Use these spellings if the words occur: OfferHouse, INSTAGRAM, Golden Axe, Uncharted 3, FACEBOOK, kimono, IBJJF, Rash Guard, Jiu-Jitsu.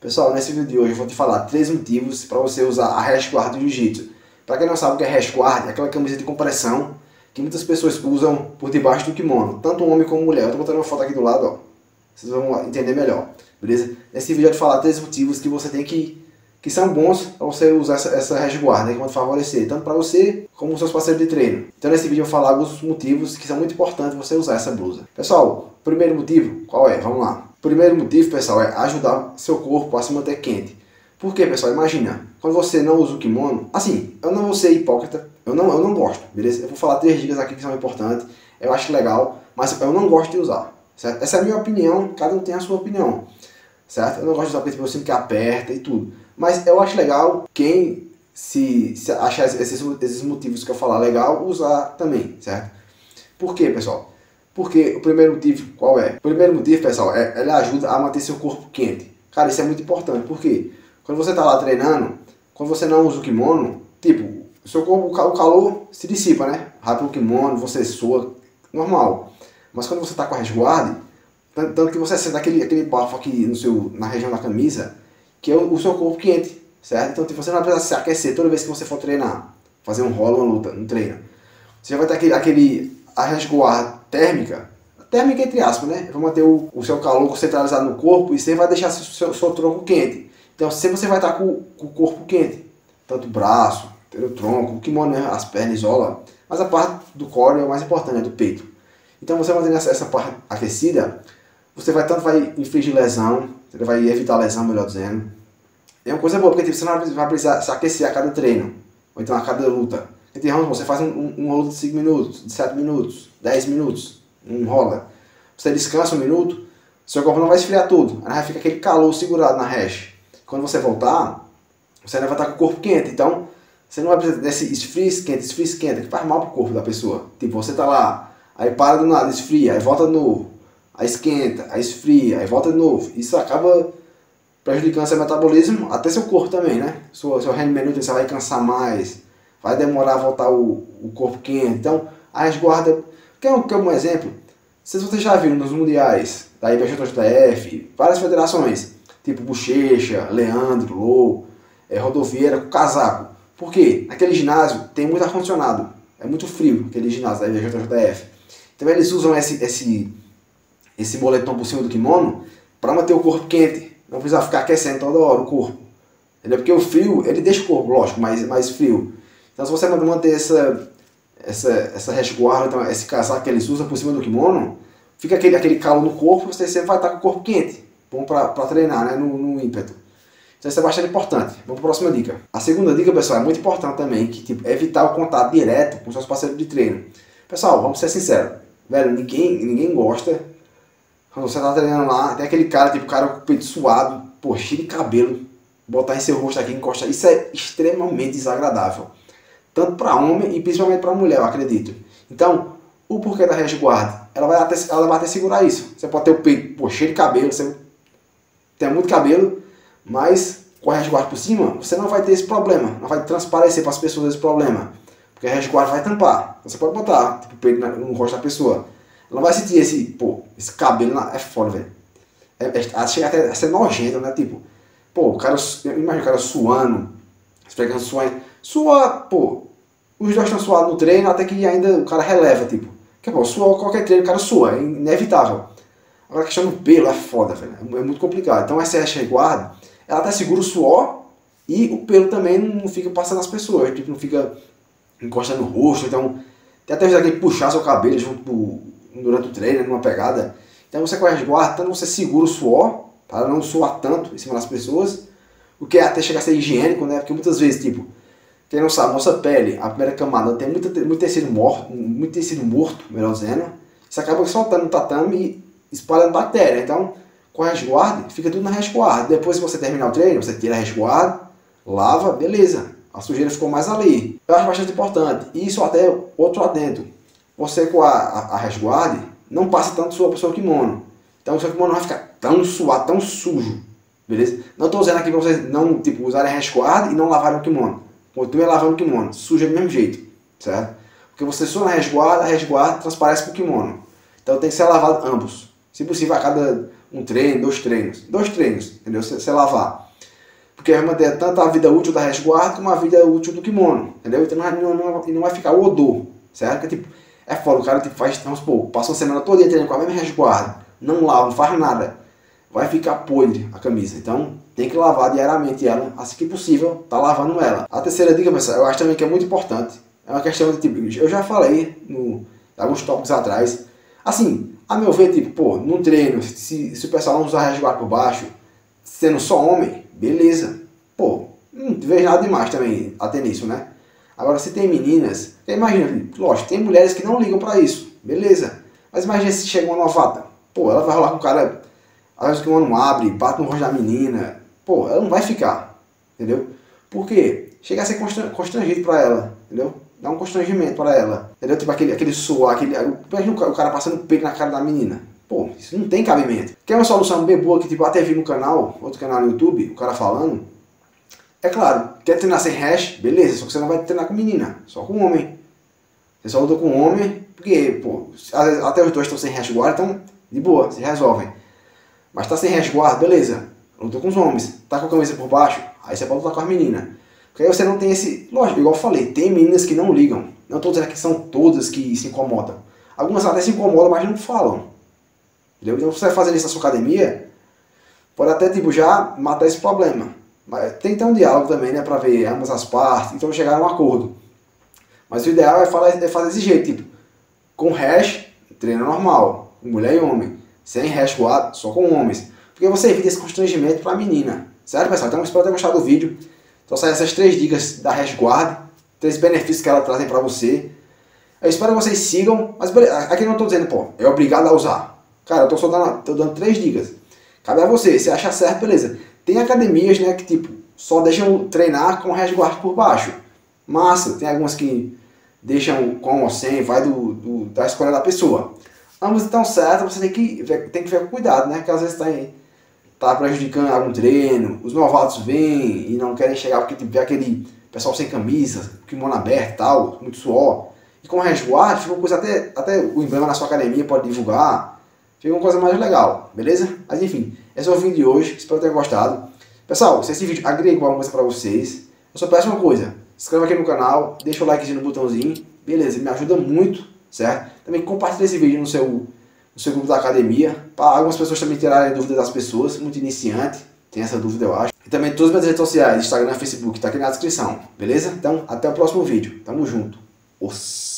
Pessoal, nesse vídeo de hoje eu vou te falar 3 motivos para você usar a Rash Guard do Jiu-Jitsu. Para quem não sabe o que é Rash Guard, é aquela camisa de compressão que muitas pessoas usam por debaixo do kimono, tanto homem como mulher. Eu estou botando uma foto aqui do lado, ó. Vocês vão entender melhor, beleza? Nesse vídeo eu vou te falar 3 motivos que você tem que são bons para você usar essa Rash Guard, né, que vão te favorecer, tanto para você como seus parceiros de treino. Então nesse vídeo eu vou falar alguns motivos que são muito importantes você usar essa blusa. Pessoal, o primeiro motivo, qual é? Vamos lá. O primeiro motivo, pessoal, é ajudar seu corpo a se manter quente. Por quê, pessoal? Imagina, quando você não usa o kimono, assim, eu não vou ser hipócrita, eu não gosto, beleza? Eu vou falar 3 dicas aqui que são importantes, eu acho legal, mas eu não gosto de usar, certo? Essa é a minha opinião, cada um tem a sua opinião, certo? Eu não gosto de usar porque eu sinto que aperta e tudo, mas eu acho legal quem se achar esses motivos que eu falar legal, usar também, certo? Por quê, pessoal? Porque o primeiro motivo, qual é? O primeiro motivo, pessoal, é ela ajuda a manter seu corpo quente. Cara, isso é muito importante, porque quando você tá lá treinando, quando você não usa o kimono, tipo, o seu corpo, o calor se dissipa, né? Rápido o kimono, você sua, normal. Mas quando você tá com a Rash Guard, tanto que você sente aquele bafo aqui na região da camisa, que é o seu corpo quente, certo? Então, tipo, você não precisa se aquecer toda vez que você for treinar, fazer um rolo, uma luta, um treino. Você já vai ter a Rash Guard térmica entre aspas, né? Vai manter o seu calor centralizado no corpo e você vai deixar seu tronco quente. Então sempre você vai estar com o corpo quente, tanto o braço, o tronco, o kimono, as pernas, isola, mas a parte do core é o mais importante, é do peito. Então você mantendo essa parte aquecida, você vai infligir lesão, você vai evitar lesão, melhor dizendo. É uma coisa boa, porque tipo, você não vai precisar se aquecer a cada treino, ou então a cada luta. Então, você faz um rolo de 5 minutos, de 7 minutos, 10 minutos, um rola. Você descansa 1 minuto, seu corpo não vai esfriar todo, aí fica aquele calor segurado na rash. Quando você voltar, você ainda vai estar com o corpo quente, então você não vai precisar desse esfria esquenta, que faz mal pro corpo da pessoa. Tipo, você tá lá, aí para do nada, esfria, aí volta de novo, aí esquenta, aí esfria, aí volta de novo. Isso acaba prejudicando seu metabolismo, até seu corpo também, né? Seu rendimento, você vai cansar mais. Vai demorar a voltar o corpo quente. Então, a Rash Guard... Quer um exemplo? Vocês já viram nos mundiais da IBJJF, várias federações, tipo Bochecha, Leandro, Lou, Rodoviera, com casaco. Por quê? Naquele ginásio tem muito ar-condicionado. É muito frio aquele ginásio da IBJJF. Então, eles usam esse moletom por cima do kimono para manter o corpo quente. Não precisa ficar aquecendo toda hora o corpo. Entendeu? Porque o frio, ele deixa o corpo, lógico, mais frio. Então se você manter essa Rash Guard, então, esse casaco que eles usam por cima do kimono, fica aquele calor no corpo, você sempre vai estar com o corpo quente, bom para treinar, né, no ímpeto. Então isso é bastante importante. Vamos para a próxima dica. A segunda dica, pessoal, é muito importante também, que tipo, é evitar o contato direto com seus parceiros de treino. Pessoal, vamos ser sinceros, velho, ninguém gosta, quando você está treinando lá, tem aquele cara, tipo, cara com o peito suado, pô, cheio de cabelo, botar em seu rosto aqui, encostar, isso é extremamente desagradável. Tanto para homem e principalmente para mulher, eu acredito. Então, o porquê da Rash Guard? Ela vai até segurar isso. Você pode ter o peito cheio de cabelo, você tem muito cabelo, mas com a Rash Guard por cima, você não vai ter esse problema. Não vai transparecer para as pessoas esse problema. Porque a Rash Guard vai tampar. Você pode botar tipo, o peito no rosto da pessoa. Ela vai sentir esse cabelo é foda, velho. Chega até a ser nojento, né? Tipo, pô, o cara, imagina o cara suando, esfregando suor, pô, os dois estão suados no treino, até que ainda o cara releva, tipo. Porque, pô, suor, qualquer treino o cara sua, é inevitável. Agora a questão do pelo é foda, velho, é muito complicado. Então essa Rash Guard, ela até segura o suor e o pelo também não fica passando nas pessoas, tipo, não fica encostando no rosto, então... Tem até vezes que puxar seu cabelo junto durante o treino, numa pegada. Então você com a Rash Guard, tanto você segura o suor, para não suar tanto em cima das pessoas, o que é até chegar a ser higiênico, né, porque muitas vezes, tipo... Quem não sabe, nossa pele, a primeira camada, tem muito tecido morto, melhor dizendo. Isso acaba soltando no tatame e espalhando bactéria. Então, com a Rash Guard, fica tudo na Rash Guard. Depois, se você terminar o treino, você tira a Rash Guard, lava, beleza. A sujeira ficou mais ali. Eu acho bastante importante. E isso até outro adendo. Você com a Rash Guard, não passa tanto suor para o seu kimono. Então, o seu kimono não vai ficar tão suado, tão sujo. Beleza? Não estou usando aqui para vocês não tipo, usarem a Rash Guard e não lavarem o kimono. Continua lavando o kimono, suja do mesmo jeito, certo? Porque você sua na Rash Guard, a Rash Guard transparece para o kimono. Então tem que ser lavado ambos. Se possível, a cada um treino, dois treinos, entendeu? Você lavar. Porque vai manter tanto a vida útil da Rash Guard como a vida útil do kimono, entendeu? Então não vai ficar o odor, certo? Porque, tipo, é foda, o cara tipo, faz, vamos supor, passa uma semana toda treinando com a mesma Rash Guard, não lava, não faz nada, vai ficar podre a camisa. Então tem que lavar diariamente ela, assim que possível, tá lavando ela. A terceira dica, pessoal, eu acho também que é muito importante, é uma questão de tipo, eu já falei no alguns tópicos atrás, assim, a meu ver, tipo, pô, num treino, se o pessoal não usar Rash Guard por baixo, sendo só homem, beleza, pô, não vejo nada demais também até nisso, né? Agora, se tem meninas, imagina, lógico, tem mulheres que não ligam pra isso, beleza, mas imagina se chega uma novata, pô, ela vai rolar com o cara, às vezes que o mano abre, bate no rosto da menina, pô, ela não vai ficar, entendeu? Porque chega a ser constrangido pra ela, entendeu? Dá um constrangimento pra ela, entendeu? Tipo aquele suor, imagina o cara passando o peito na cara da menina. Pô, isso não tem cabimento. Quer uma solução bem boa que tipo até vi no canal, outro canal no YouTube, o cara falando? É claro, quer treinar sem Rash, beleza, só que você não vai treinar com menina, só com homem. Você só luta com homem, porque, pô, às vezes, até os dois estão sem Rash Guard, então de boa, se resolvem. Mas tá sem Rash Guard, beleza, luta com os homens, tá com a camisa por baixo, aí você pode lutar com as meninas. Porque aí você não tem esse... Lógico, igual eu falei, tem meninas que não ligam. Não estou dizendo que são todas que se incomodam. Algumas até se incomodam, mas não falam. Entendeu? Então você vai fazer isso na sua academia, pode até tipo, já matar esse problema. Mas tem que ter um diálogo também, né? Pra ver ambas as partes, então chegar a um acordo. Mas o ideal é fazer desse jeito, tipo... Com Rash, treino normal, mulher e homem. Sem Rash Guard, só com homens. Porque você evita esse constrangimento pra menina. Certo, pessoal? Então espero ter gostado do vídeo. Então saem essas 3 dicas da Rash Guard, 3 benefícios que ela trazem pra você. Eu espero que vocês sigam, mas aqui não estou dizendo, pô, é obrigado a usar. Cara, eu estou só dando 3 dicas. Cabe a você, se achar certo, beleza. Tem academias, né, que tipo, só deixam treinar com Rash Guard por baixo. Massa, tem algumas que deixam com ou sem, vai da escolha da pessoa. Ambos estão certos, você tem que ver com cuidado, né, que às vezes tá prejudicando algum treino, os novatos vêm e não querem chegar porque tiver aquele pessoal sem camisa, kimono aberto e tal, muito suor. E com o Rash Guard fica uma coisa, até o emblema na sua academia pode divulgar, fica uma coisa mais legal, beleza? Mas enfim, esse é o vídeo de hoje, espero que tenham gostado. Pessoal, se esse vídeo agregou alguma coisa pra vocês, eu só peço uma coisa, se inscreva aqui no canal, deixa o likezinho no botãozinho, beleza, me ajuda muito, certo? Também compartilha esse vídeo no seu grupo da academia, para algumas pessoas também tirarem dúvidas das pessoas, muito iniciante, tem essa dúvida eu acho. E também todas as minhas redes sociais, Instagram, Facebook, tá aqui na descrição, beleza? Então, até o próximo vídeo, tamo junto. Oss.